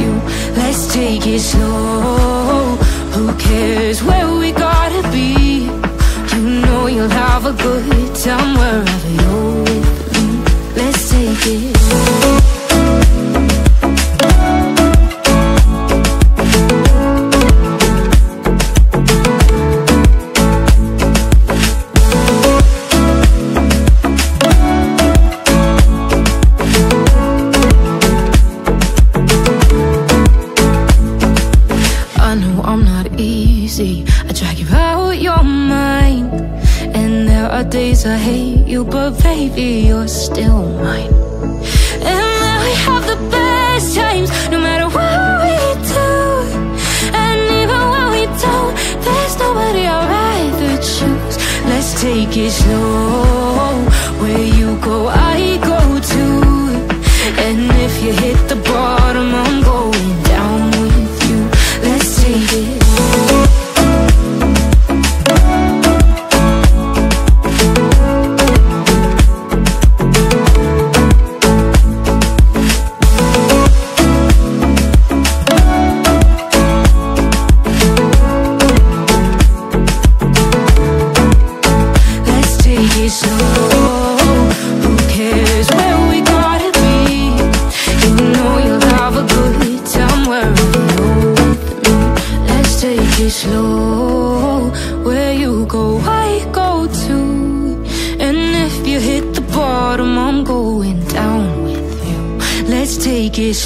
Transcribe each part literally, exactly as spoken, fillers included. you. Let's take it slow. Who cares where we gotta be? You know you'll have a good time wherever you're with me. Let's take it slow. I hate you, but baby, you're still mine. And now we have the best times, no matter what we do. And even when we don't, there's nobody I'd rather choose. Let's take it slow. Where you go, I go too. And if you hit the bottom, I'm going down with you. Let's take it slow.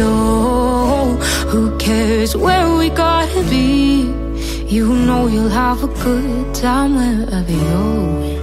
Slow. Who cares where we gotta be? You know you'll have a good time wherever you're with.